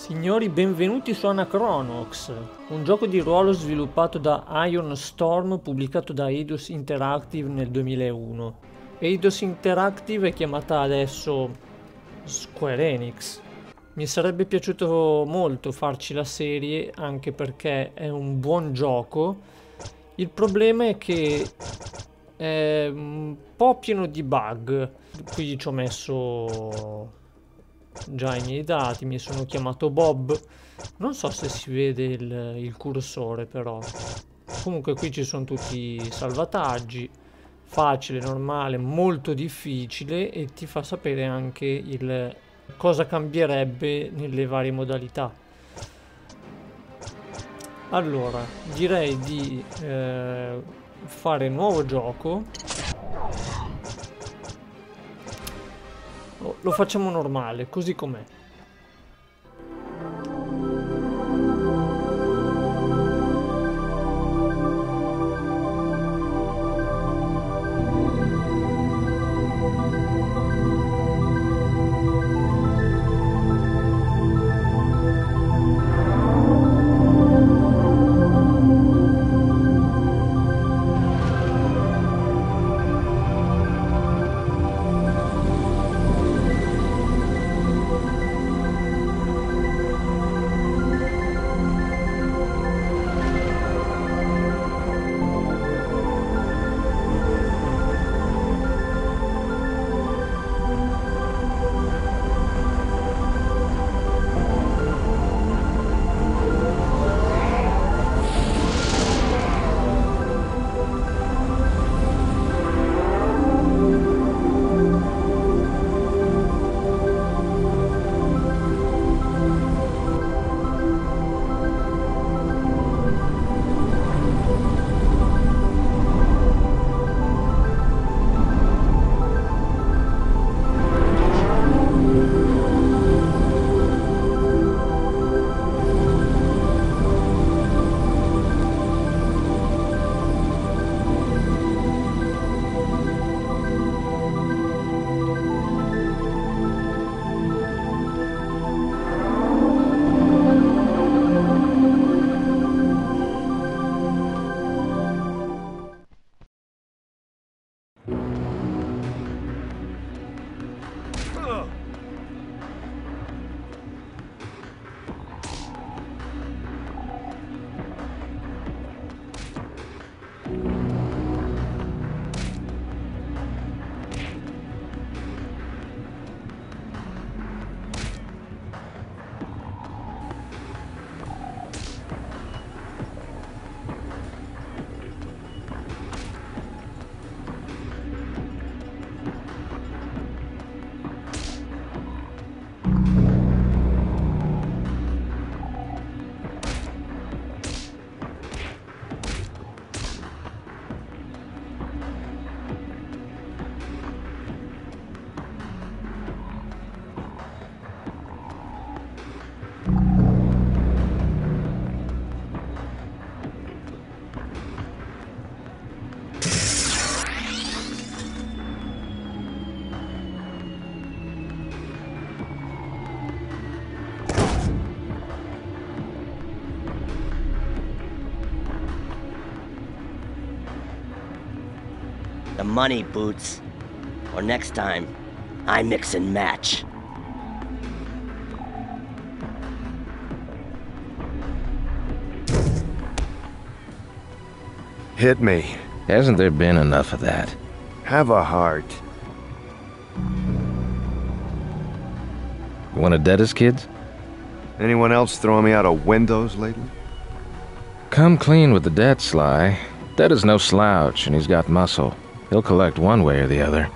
Signori, benvenuti su Anachronox, un gioco di ruolo sviluppato da Ion Storm, pubblicato da Eidos Interactive nel 2001. Eidos Interactive è chiamata adesso Square Enix. Mi sarebbe piaciuto molto farci la serie, anche perché è un buon gioco. Il problema è che è un po' pieno di bug. Qui ci ho messo già i miei dati, mi sono chiamato Bob. Non so se si vede il cursore, però. Comunque qui ci sono tutti i salvataggi. Facile, normale, molto difficile. E ti fa sapere anche il cosa cambierebbe nelle varie modalità. Allora, direi di fare nuovo gioco. Lo facciamo normale, così com'è. The money, Boots. Or next time, I mix and match. Hit me. Hasn't there been enough of that? Have a heart. You want to dead as kids? Anyone else throwing me out of windows lately? Come clean with the dead, Sly. Dead is no slouch, and he's got muscle. He'll collect one way or the other.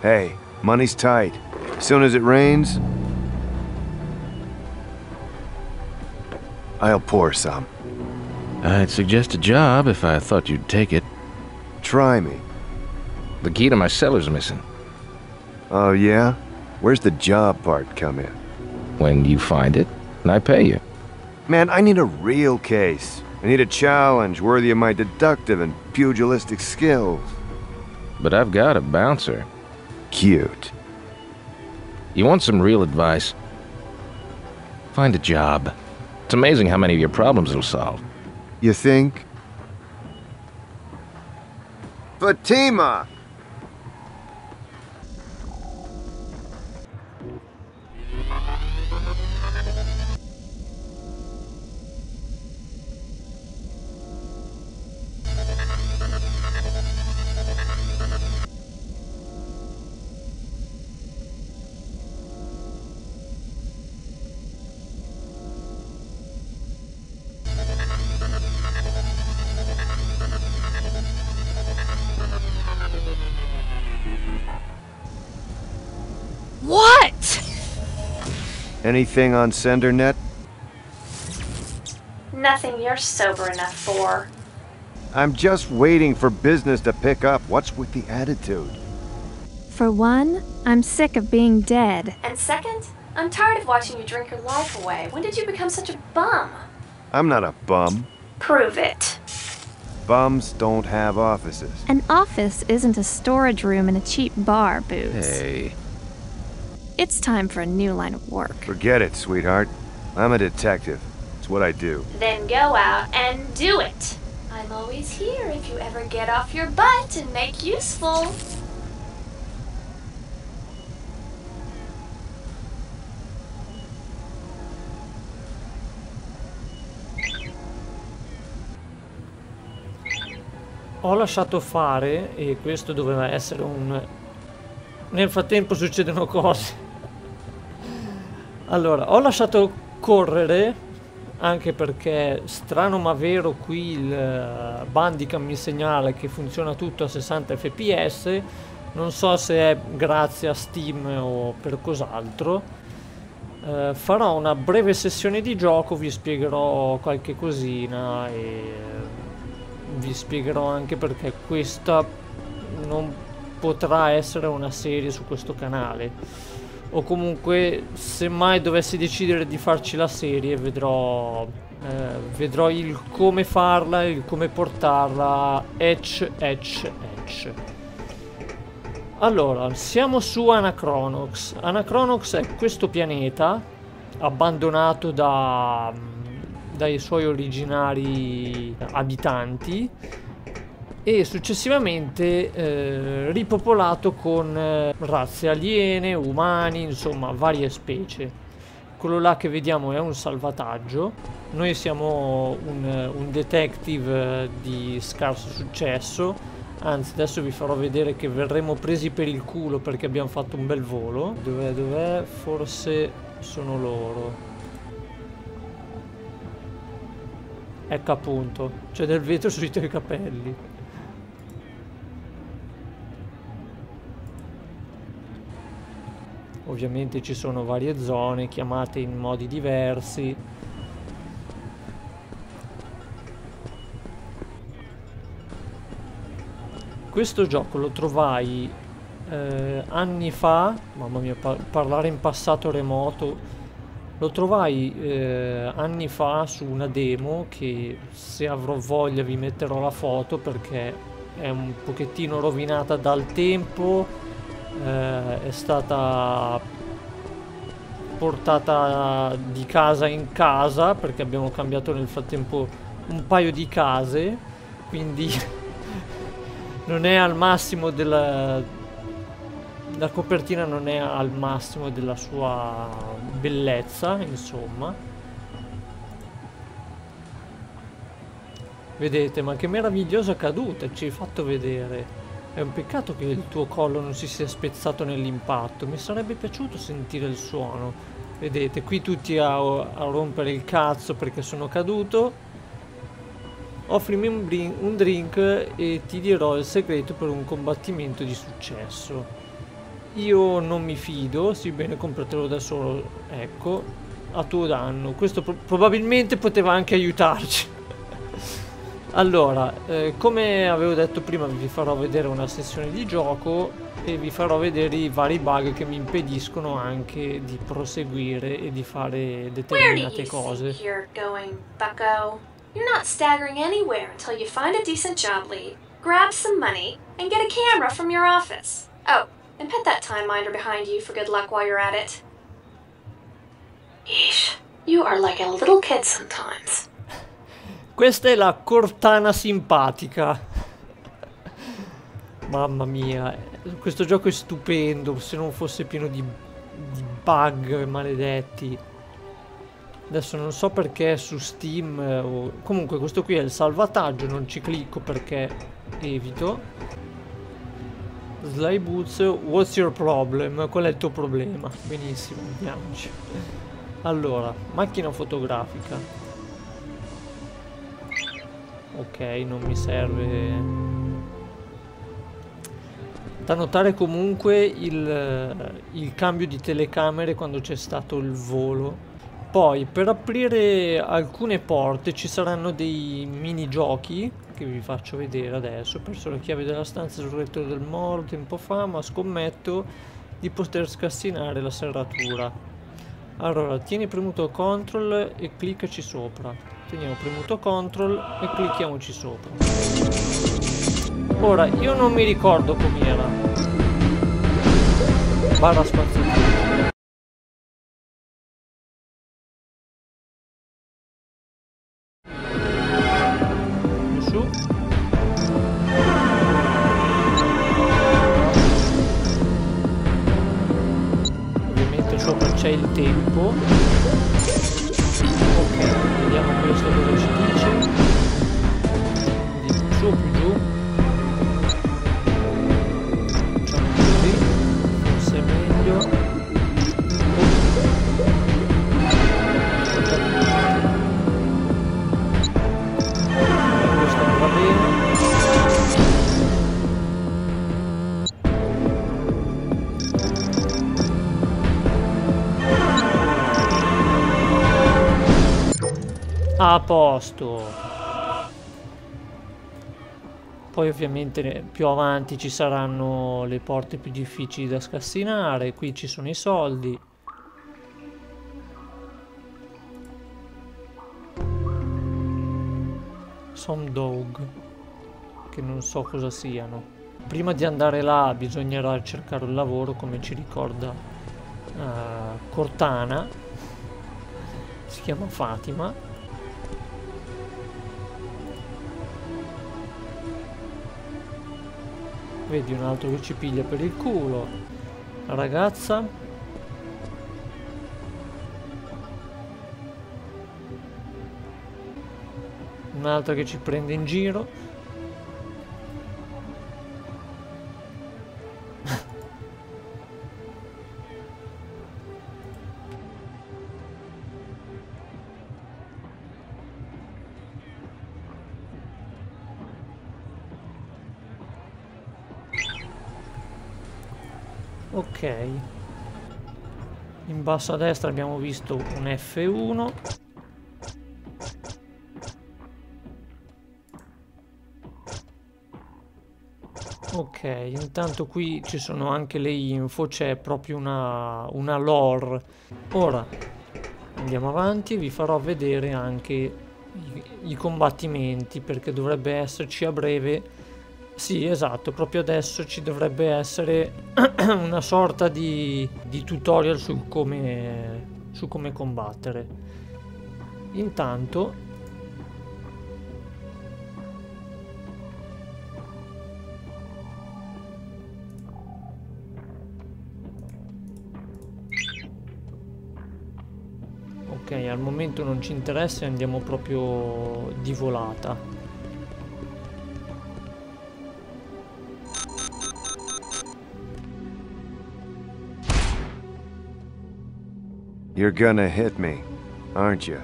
Hey, money's tight. As soon as it rains, I'll pour some. I'd suggest a job if I thought you'd take it. Try me. The key to my cellar's missing. Oh, yeah? Where's the job part come in? When you find it, and I pay you. Man, I need a real case. I need a challenge worthy of my deductive and pugilistic skills. But I've got a bouncer. Cute. You want some real advice? Find a job. It's amazing how many of your problems it'll solve. You think? Fatima! Anything on SenderNet? Nothing you're sober enough for. I'm just waiting for business to pick up. What's with the attitude? For one, I'm sick of being dead. And second, I'm tired of watching you drink your life away. When did you become such a bum? I'm not a bum. Prove it. Bums don't have offices. An office isn't a storage room in a cheap bar, Boots. Hey. It's time for a new line of work. Forget it, sweetheart. I'm a detective. It's what I do. Then go out and do it. I'm always here if you ever get off your butt and make useful. Ho lasciato fare e questo doveva essere un... Nel frattempo succedono cose. Allora, ho lasciato correre, anche perché, strano ma vero, qui il Bandicam mi segnala che funziona tutto a 60 fps, non so se è grazie a Steam o per cos'altro. Farò una breve sessione di gioco, vi spiegherò qualche cosina e vi spiegherò anche perché questa non potrà essere una serie su questo canale. O comunque, se mai dovessi decidere di farci la serie, vedrò il come farla, il come portarla, etc. Allora, siamo su Anachronox. Anachronox è questo pianeta abbandonato dai suoi originari abitanti e successivamente ripopolato con razze aliene, umani, insomma varie specie. Quello là che vediamo è un salvataggio. Noi siamo un detective di scarso successo, anzi adesso vi farò vedere che verremo presi per il culo perché abbiamo fatto un bel volo. Dov'è? Forse sono loro. Ecco appunto, c'è del vetro sui tuoi capelli. Ovviamente ci sono varie zone chiamate in modi diversi. Questo gioco lo trovai anni fa, mamma mia, parlare in passato remoto. Lo trovai anni fa su una demo che, se avrò voglia, vi metterò la foto perché è un pochettino rovinata dal tempo. È stata portata di casa in casa perché abbiamo cambiato nel frattempo un paio di case, quindi non è al massimo della... la copertina non è al massimo della sua bellezza, insomma. Vedete, ma che meravigliosa caduta ci hai fatto vedere. È un peccato che il tuo collo non si sia spezzato nell'impatto, mi sarebbe piaciuto sentire il suono. Vedete, qui tutti a rompere il cazzo perché sono caduto. Offrimi un drink e ti dirò il segreto per un combattimento di successo. Io non mi fido, sì bene, compratelo da solo, ecco, a tuo danno. Questo probabilmente poteva anche aiutarci. Allora, come avevo detto prima, vi farò vedere una sessione di gioco e vi farò vedere i vari bug che mi impediscono anche di proseguire e di fare determinate cose. Where do you think you're going, bucko? You're not staggering anywhere until you find a decent job lead, grab some money, and get a camera from your office. Oh, and put that time minder behind you for good luck while you're at it. Yeesh. You are like a little kid sometimes. Questa è la Cortana simpatica. Mamma mia, questo gioco è stupendo, se non fosse pieno di bug maledetti. Adesso non so perché su Steam comunque questo qui è il salvataggio, non ci clicco perché evito. Slyboots, what's your problem? Qual è il tuo problema? Benissimo, andiamoci. Allora, macchina fotografica. Ok, non mi serve. Da notare comunque il cambio di telecamere quando c'è stato il volo. Poi per aprire alcune porte ci saranno dei minigiochi che vi faccio vedere adesso. Ho perso la chiave della stanza sul retro del molo tempo fa, ma scommetto di poter scassinare la serratura. Allora, tieni premuto CTRL e cliccaci sopra. Teniamo premuto CTRL e clicchiamoci sopra. Ora, io non mi ricordo com'era. Barra spazio. A posto. Poi ovviamente più avanti ci saranno le porte più difficili da scassinare. Qui ci sono i soldi. Some dog, che non so cosa siano. Prima di andare là bisognerà cercare un lavoro, come ci ricorda Cortana. Si chiama Fatima. Vedi un altro che ci piglia per il culo. La ragazza. Un'altra che ci prende in giro. Ok, in basso a destra abbiamo visto un F1. Ok, intanto qui ci sono anche le info, c'è proprio una lore. Ora andiamo avanti e vi farò vedere anche i combattimenti, perché dovrebbe esserci a breve. Sì, esatto, proprio adesso ci dovrebbe essere una sorta di tutorial su come combattere. Intanto ok, al momento non ci interessa e andiamo proprio di volata. You're gonna hit me, aren't you?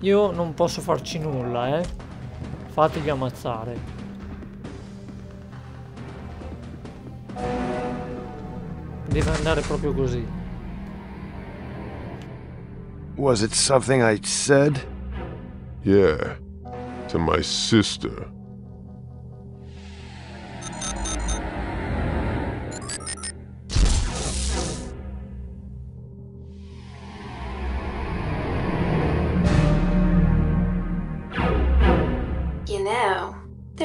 Io non posso farci nulla, eh. Fatevi ammazzare. Deve andare proprio così. Was it something I said? Yeah, to my sister.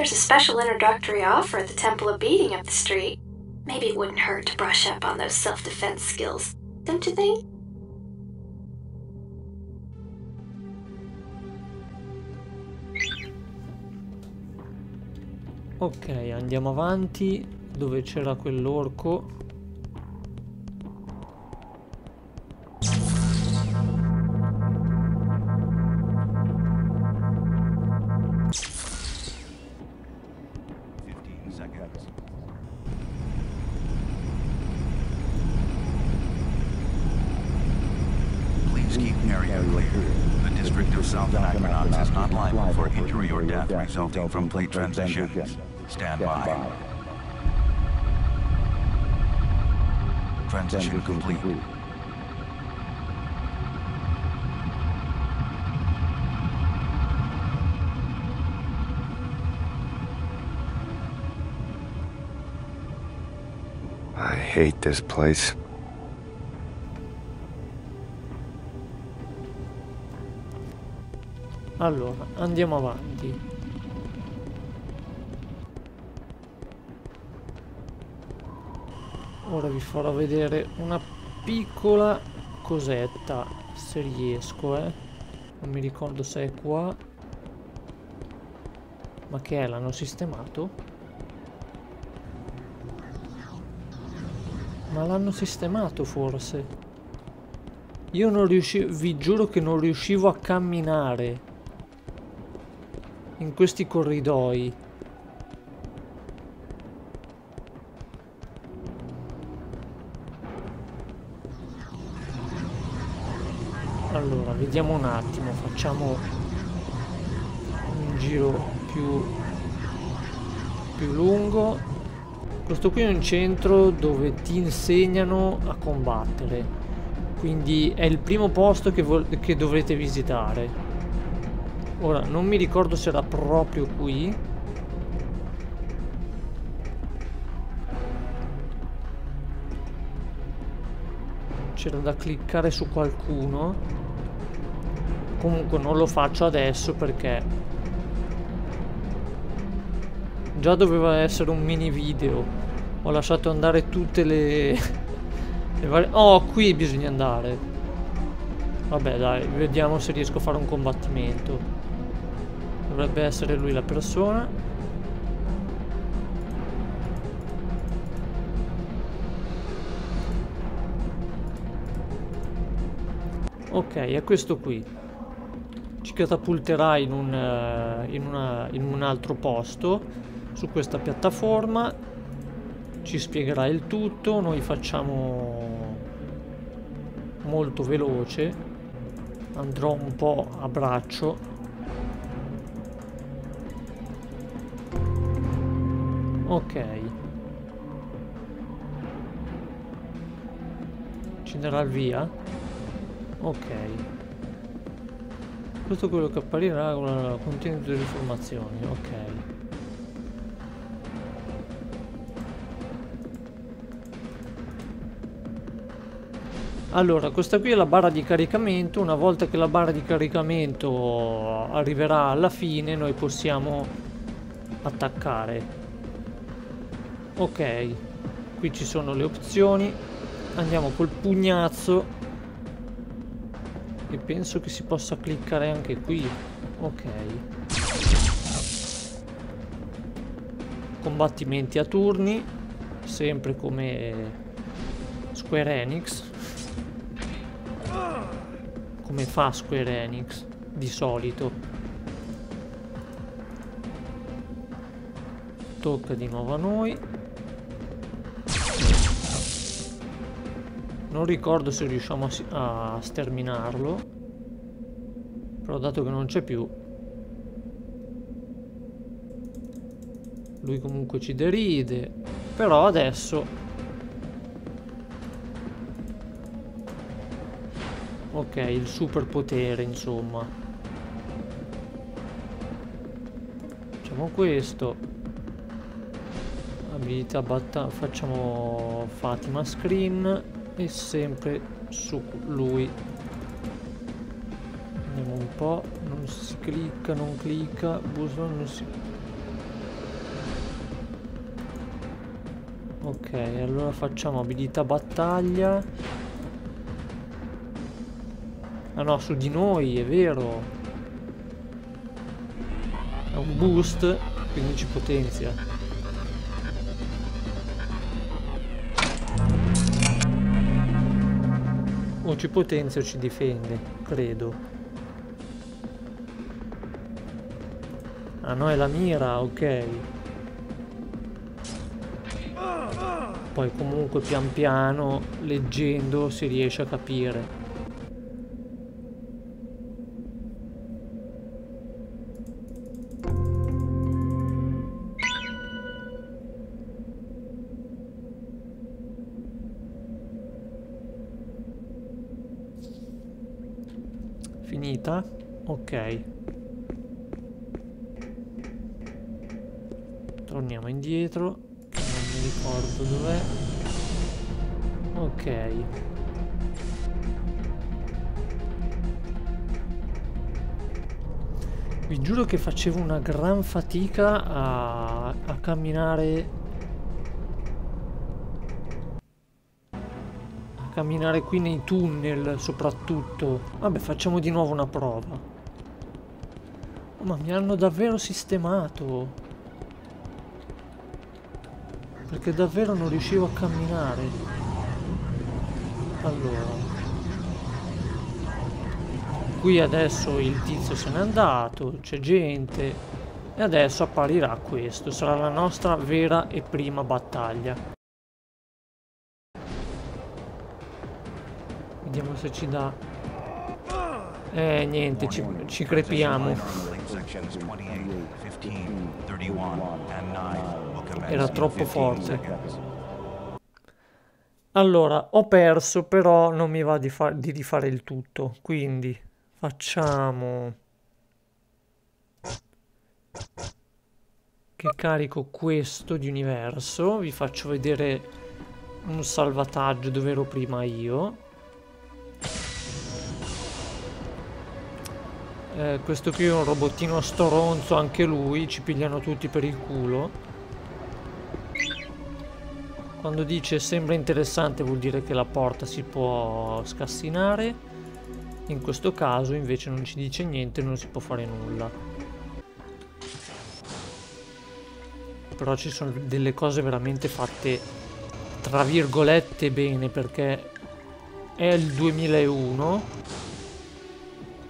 Special introductory offer at the Temple of Beating up the street. Maybe it wouldn't hurt to brush up on those self-defense skills, don't you think? Ok, andiamo avanti dove c'era quell'orco. Resulting from plate transitions. Stand by. Transition complete. I hate this place. Allora, andiamo avanti. Ora vi farò vedere una piccola cosetta, se riesco, non mi ricordo se è qua, ma che è, l'hanno sistemato? Ma l'hanno sistemato forse? Io non riuscivo, vi giuro che non riuscivo a camminare in questi corridoi. Allora, vediamo un attimo, facciamo un giro più lungo. Questo qui è un centro dove ti insegnano a combattere, quindi è il primo posto che dovrete visitare. Ora, non mi ricordo se era proprio qui. C'era da cliccare su qualcuno. Comunque non lo faccio adesso perché già doveva essere un mini video. Ho lasciato andare tutte le varie... Oh, qui bisogna andare. Vabbè dai, vediamo se riesco a fare un combattimento. Dovrebbe essere lui la persona. Ok, è questo qui. Ci catapulterà in un altro posto su questa piattaforma, ci spiegherà il tutto, noi facciamo molto veloce, andrò un po' a braccio. Ok, ci darà il via. Ok, questo è quello che apparirà, contiene tutte le informazioni, ok. Allora, questa qui è la barra di caricamento, una volta che la barra di caricamento arriverà alla fine noi possiamo attaccare. Ok, qui ci sono le opzioni, andiamo col pugnazzo. E penso che si possa cliccare anche qui. Ok, combattimenti a turni, sempre come Square Enix, come fa Square Enix di solito. Tocca di nuovo a noi. Non ricordo se riusciamo a sterminarlo, però dato che non c'è più, lui comunque ci deride, però adesso... Ok, il superpotere, insomma. Facciamo questo. Abilità battaglia, facciamo Fatima Screen. E sempre su lui. Andiamo un po'. Non si clicca, non clicca. Buson non si... Ok, allora facciamo abilità battaglia. Ah no, su di noi, è vero. È un boost, quindi ci potenzia. O ci potenzia o ci difende, credo. Ah no, è la mira, ok. Poi comunque pian piano, leggendo, si riesce a capire. Finita? Ok. Torniamo indietro, non mi ricordo dov'è. Ok. Vi giuro che facevo una gran fatica a camminare. A camminare qui nei tunnel soprattutto. Vabbè, facciamo di nuovo una prova. Oh, ma mi hanno davvero sistemato. Perché davvero non riuscivo a camminare. Allora, qui adesso il tizio se n'è andato, c'è gente, e adesso apparirà questo. Sarà la nostra vera e prima battaglia. Vediamo se ci dà. Niente, ci crepiamo. Era troppo forte. Allora, ho perso, però non mi va di rifare il tutto. Quindi facciamo che carico questo di universo. Vi faccio vedere un salvataggio dove ero prima io. Questo qui è un robottino storonzo, anche lui, ci pigliano tutti per il culo. Quando dice sembra interessante vuol dire che la porta si può scassinare. In questo caso invece non ci dice niente, non si può fare nulla. Però ci sono delle cose veramente fatte tra virgolette bene, perché è il 2001.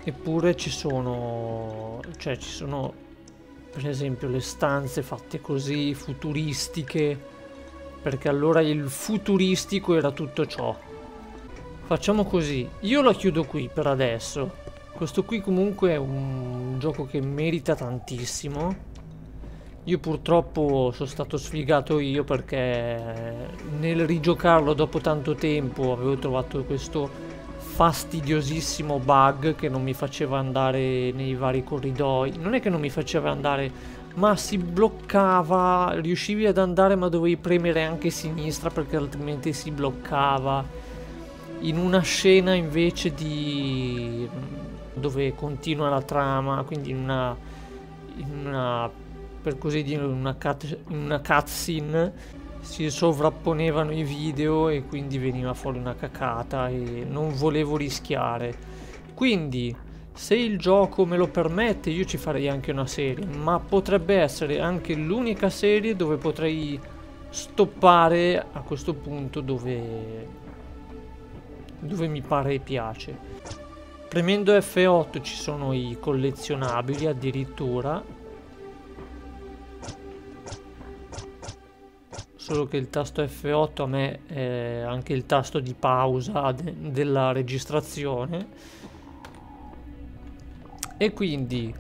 Eppure ci sono, per esempio, le stanze fatte così, futuristiche, perché allora il futuristico era tutto ciò. Facciamo così, io la chiudo qui per adesso. Questo qui comunque è un gioco che merita tantissimo. Io purtroppo sono stato sfigato io, perché nel rigiocarlo dopo tanto tempo avevo trovato questo fastidiosissimo bug che non mi faceva andare nei vari corridoi. Non è che non mi faceva andare, ma si bloccava. Riuscivi ad andare, ma dovevi premere anche sinistra perché altrimenti si bloccava. In una scena invece di dove continua la trama, quindi in una per così dire in una cutscene, si sovrapponevano i video e quindi veniva fuori una cacata e non volevo rischiare. Quindi, se il gioco me lo permette, io ci farei anche una serie, ma potrebbe essere anche l'unica serie dove potrei stoppare a questo punto dove mi pare e piace. Premendo F8 ci sono i collezionabili addirittura. Solo che il tasto F8 a me è anche il tasto di pausa della registrazione. E quindi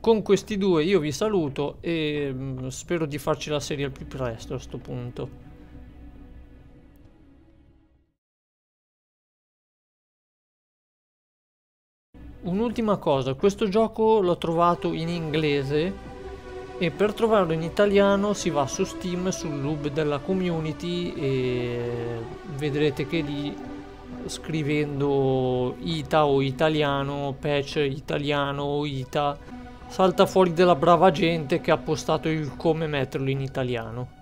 con questi due io vi saluto e spero di farci la serie al più presto a sto punto. Un'ultima cosa, questo gioco l'ho trovato in inglese. E per trovarlo in italiano si va su Steam, sul hub della community, e vedrete che lì, scrivendo Ita o italiano, patch italiano o Ita, salta fuori della brava gente che ha postato il come metterlo in italiano.